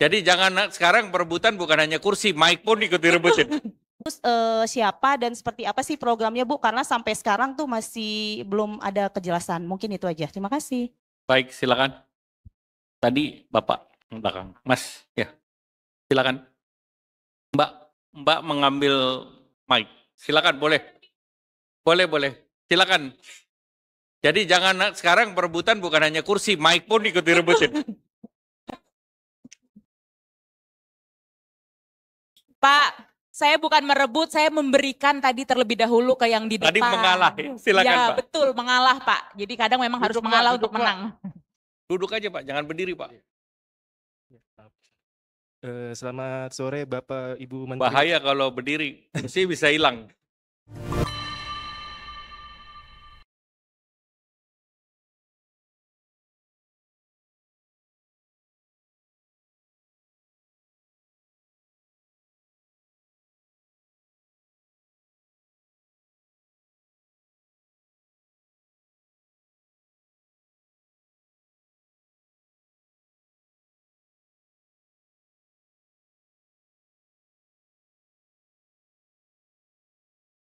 Jadi jangan sekarang perebutan bukan hanya kursi, mic pun ikut direbutin. Terus siapa dan seperti apa sih programnya Bu? Karena sampai sekarang tuh masih belum ada kejelasan. Mungkin itu aja. Terima kasih. Baik, silakan. Tadi Bapak belakang, Mas, ya. Silakan. Mbak mengambil mic. Silakan, boleh. Boleh, boleh. Silakan. Jadi jangan sekarang perebutan bukan hanya kursi, mic pun ikut direbutin. Pak, saya bukan merebut, saya memberikan tadi terlebih dahulu ke yang di depan. Tadi mengalah ya, silakan ya, Pak. Betul, mengalah Pak. Jadi kadang memang harus mengalah untuk menang. Duduk aja Pak, jangan berdiri Pak. Selamat sore Bapak Ibu Menteri. Bahaya kalau berdiri, mesti bisa hilang.